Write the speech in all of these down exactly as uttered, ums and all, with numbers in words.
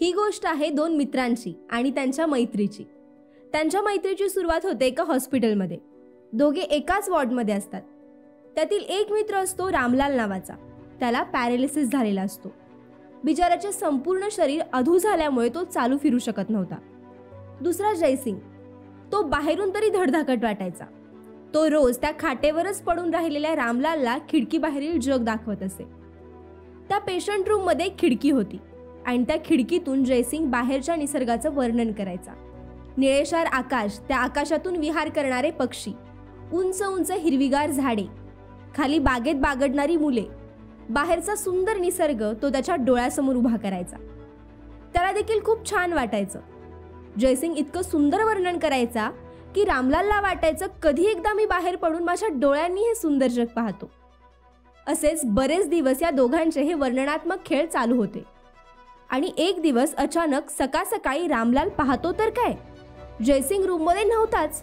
ही गोष्ट आहे दोन मित्रांची आणि त्यांच्या मैत्रीची। त्यांच्या मैत्रीची सुरुवात होते एका हॉस्पिटलमध्ये। दोघे एकाच वॉर्डमध्ये असतात। त्यातील एक मित्र असतो रामलाल नावाचा। त्याला पॅरालिसिस झालेला असतो। बिचाराचे संपूर्ण शरीर अधू झाल्यामुळे तो चालू फिरू शकत नव्हता। दुसरा जयसिंग, तो बाहेरून तरी धडधाकट वाटायचा। तो रोज त्या खाटेवरच पडून राहिलेल्या रामलालला खिडकी बाहेरील जग दाखवत असे। त्या पेशंट रूम मध्ये खिडकी होती आणि त्या खिडकीतून जयसिंग बाहेरच्या निसर्गाचं वर्णन करायचा। निळेशार आकाश, त्या आकाशातून विहार करणारे पक्षी, उंच उंच हिरवीगार झाडे, खाली बागेत बागडणारी मुले, बाहेरचा सुंदर निसर्ग तो त्याच्या डोळ्यासमोर उभा करायचा। त्याला देखील खूप छान वाटायचं। जयसिंग इतकं सुंदर वर्णन करायचा की रामलालला वाटायचं कधी एकदा मी बाहेर पडून माझ्या डोळ्यांनी हे सुंदर जग पाहतो। असेच बरेच दिवस या दोघांचे हे वर्णनात्मक खेळ चालू होते। आणि एक दिवस अचानक सकाळ सकाळी रामलाल पाहतो तर काय, जयसिंग रूममध्ये नव्हताच।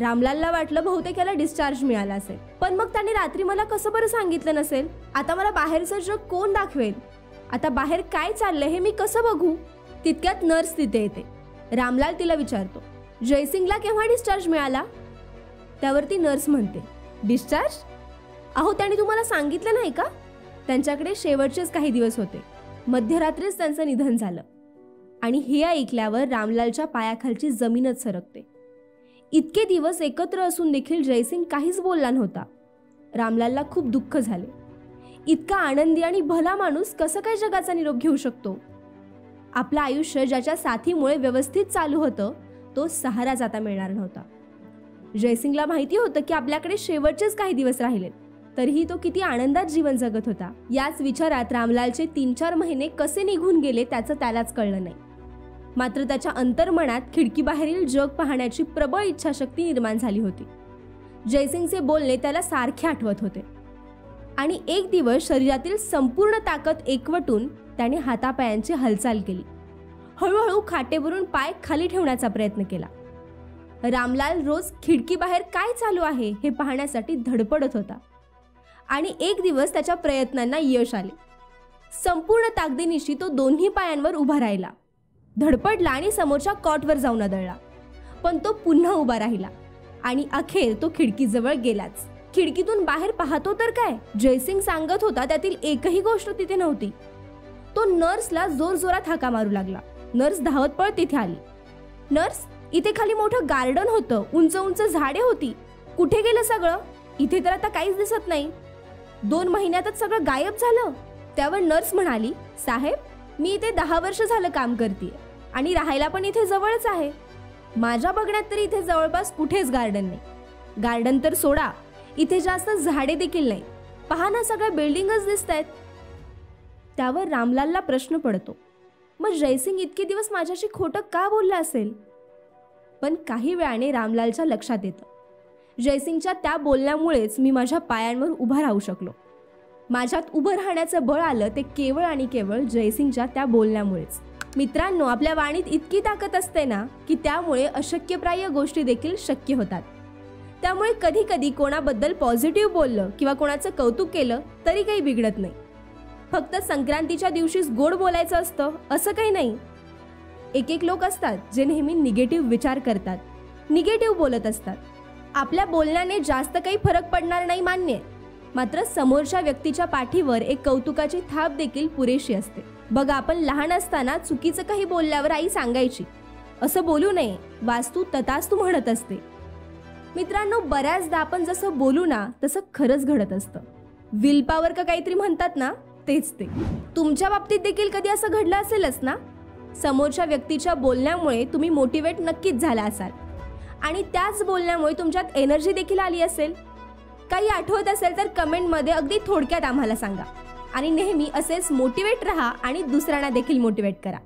रामलालला वाटलं बहुतेक याला डिस्चार्ज मिळाला असेल, पण मग त्याने रात्री मला कसं बरं सांगितलं नसेल? आता मला बाहेरचं जग कोण दाखवेल? आता बाहेर काय चाललंय हे मी कसं बघू? तितक्यात नर्स तिथे येते। रामलाल तिला विचारतो, जयसिंगला केव्हा डिस्चार्ज मिळाला? त्यावरती नर्स म्हणते, डिस्चार्ज? अहो त्याने तुम्हाला सांगितलं नाही का? त्यांच्याकडे शेवटचेच काही दिवस होते। मध्यरात्रीच त्यांचं निधन झालं। आणि हे ऐकल्यावर रामलालच्या पायाखालची जमीनच सरकते। इतके दिवस एकत्र असून देखील जयसिंग काहीच बोलला नव्हता। रामलालला खूप दुःख झाले। इतका आनंदी आणि भला माणूस कसं काय जगाचा निरोप घेऊ शकतो? आपलं आयुष्य ज्याच्या साथीमुळे व्यवस्थित चालू होतं तो सहारा जाता मिळणार नव्हता। जयसिंगला माहिती होतं की आपल्याकडे शेवटचेच काही दिवस राहिलेत, तरीही तो किती आनंदात जीवन जगत होता। याच विचारात रामलालचे तीन चार महिने कसे निघून गेले त्याचं त्यालाच कळलं नाही। मात्र त्याच्या अंतर्मनात खिडकीबाहेरील जग पाहण्याची प्रबळ इच्छाशक्ती निर्माण झाली होती। जयसिंगचे बोलणे त्याला सारखे आठवत होते। आणि एक दिवस शरीरातील संपूर्ण ताकद एकवटून त्याने हातापायांची हालचाल केली। हळूहळू खाटेवरून पाय खाली ठेवण्याचा प्रयत्न केला। रामलाल रोज खिडकीबाहेर काय चालू आहे हे पाहण्यासाठी धडपडत होता। आणि एक दिवस त्याच्या प्रयत्नांना यश आले। संपूर्ण ताकदीनिशी तो दोन्ही पायांवर उभा राहिला, धडपडला आणि समोरच्या कॉटवर जाऊन आदळला, पण तो पुन्हा उभा राहिला आणि अखेर तो खिडकीजवळ गेलाच। खिडकीतून बाहेर पाहतो तर काय, जयसिंग सांगत होता त्यातील एकही गोष्ट तिथे नव्हती। तो नर्सला जोरजोरात हाका मारू लागला। नर्स धावत पळत तिथे आली। नर्स, इथे खाली मोठं गार्डन होतं, उंच उंच झाडे होती, कुठे गेलं सगळं? इथे तर आता काहीच दिसत नाही, दोन महिन्यातच सगळं गायब झालं। त्यावर नर्स म्हणाली, साहेब मी इथे दहा वर्ष झालं काम करते आणि राहायला पण इथे जवळच आहे। माझ्या बघण्यात तरी इथे जवळपास कुठेच गार्डन नाही। गार्डन तर सोडा, इथे जास्त झाडे देखील नाही। पहा ना, सगळ्या बिल्डिंगच दिसत आहेत। त्यावर रामलालला प्रश्न पडतो, मग जयसिंग इतके दिवस माझ्याशी खोटं का बोलला असेल? पण काही वेळाने रामलालच्या लक्षात येतं, जयसिंगच्या त्या बोलण्यामुळेच मी माझ्या पायांवर उभा राहू शकलो। माझ्यात उभं राहण्याचं बळ आलं ते केवळ आणि केवळ जयसिंगच्या त्या बोलण्यामुळेच। मित्रांनो, आपल्या वाणीत इतकी ताकद असते ना की त्यामुळे अशक्यप्राय गोष्टी देखील शक्य होतात। त्यामुळे कधी कधी कोणाबद्दल पॉझिटिव्ह बोललं किंवा कोणाचं कौतुक केलं तरी काही बिघडत नाही। फक्त संक्रांतीच्या दिवशीच गोड बोलायचं असतं असं काही नाही। एक एक लोक असतात जे नेहमी निगेटिव्ह विचार करतात, निगेटिव्ह बोलत असतात। आपल्या बोलण्याने जास्त काही फरक पडणार नाही मान्य, मात्र समोरच्या व्यक्तीच्या पाठीवर एक कौतुकाची थाप देखील पुरेशी असते। बघा, आपण लहान असताना चुकीचं काही बोलल्यावर आई सांगायची, असं बोलू नये, वास्तू तथास्तु म्हणत असते। मित्रांनो, बऱ्याचदा आपण जसं बोलू ना तसं खरंच घडत असतं। विल पॉवर का काहीतरी म्हणतात ना, तेच ते। तुमच्या बाबतीत देखील कधी असं घडलं असेलच ना? समोरच्या व्यक्तीच्या बोलण्यामुळे तुम्ही मोटिवेट नक्कीच झाला असाल आणि त्याच बोलण्यामुळे तुमच्यात एनर्जी देखील आली असेल। काही आठवत असेल तर कमेंटमध्ये अगदी थोडक्यात आम्हाला सांगा। आणि नेहमी असेच मोटिवेट रहा आणि दुसऱ्यांना देखील मोटिवेट करा।